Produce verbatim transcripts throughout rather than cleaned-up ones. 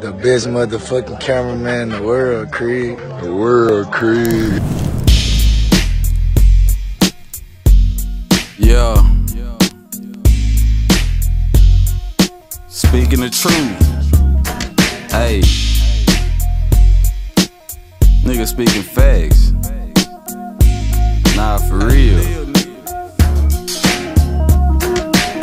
The best motherfucking cameraman in the world, Creed. The world, Creed. Yeah. Speaking the truth. Hey. Nigga speaking facts. Nah, for real.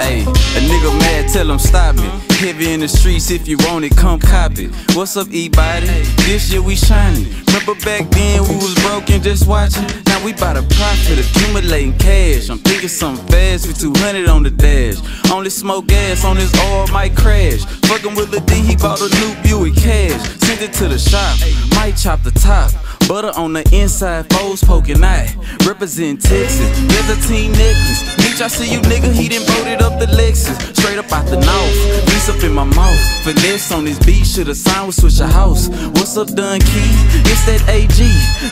A nigga mad, tell him stop it. Heavy in the streets, if you want it, come cop it. What's up, E-Body? This year we shining. Remember back then we was broken, just watching. Now we bout to profit, accumulating cash. I'm thinking something fast, we two hundred on the dash. Only smoke gas, on this oil might crash. Fucking with the D, he bought a new Buick cash. Send it to the shop, might chop the top. Butter on the inside, foes poking out. Represent Texas, there's a team necklace. Mitch, I see you nigga, he done voted up the Lexus. Straight up out the north, piece up in my mouth. Finesse on this beat, shoulda signed with Switch a House. What's up, Dunkey? It's that A G.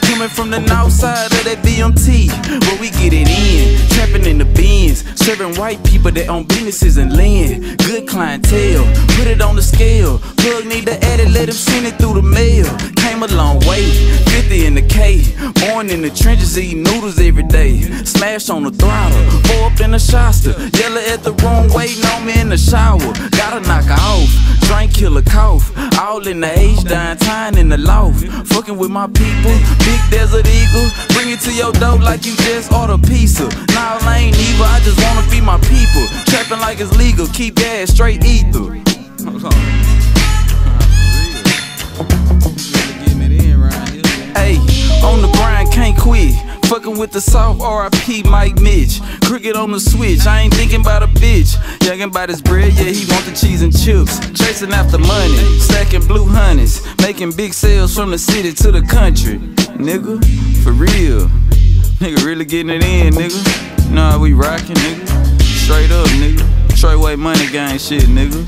Coming from the north side of that B M T. Where we get it in, trapping in the bins. Serving white people that own businesses and land. Good clientele, put it on the scale. Plug need to add it, let him send it through the mail. Came a long way, fifty in the K. Born in the trenches, eating noodles every day. Smash on the throttle, four up in the Shasta. Yellow at the room, waiting on me in the shower. Gotta knock her off, drink, kill her cough. All in the age, dying time in the loft. Fucking with my people, big desert eagle. Bring it to your dope like you just ordered pizza. Nah, I ain't evil, I just wanna feed my people. Trapping like it's legal, keep gas straight ether. Hold on. Ayy, on the grind, can't quit. Fucking with the soft R I P Mike Mitch. Cricket on the switch, I ain't thinking about a bitch. Youngin' about his bread, yeah, he want the cheese and chips. Chasing after money, stacking blue honeys. Making big sales from the city to the country. Nigga, for real. Nigga really getting it in, nigga. Nah, we rockin', nigga. Straight up, nigga. Treyway Money Gang shit, nigga.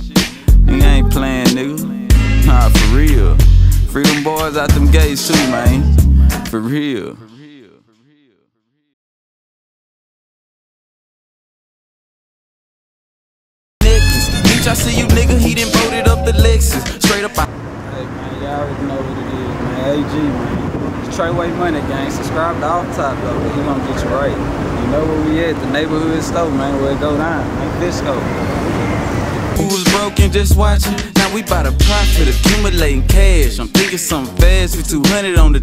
Nigga ain't playin', nigga. Nah, for real. Freedom Boys out them gates too, man. For real. Bitch, I see you, nigga. He done voted up the Lexus. Straight up out. Hey, man, y'all already know what it is, man. A G, man. It's Treyway Money Gang. Subscribe to AwfTop, though. He gonna get you right. You know where we at. The neighborhood store, man. Where it go down. Ain't Disco. Who was broken just watching? We bout to profit, accumulating cash. I'm thinking something fast, we two hundred on the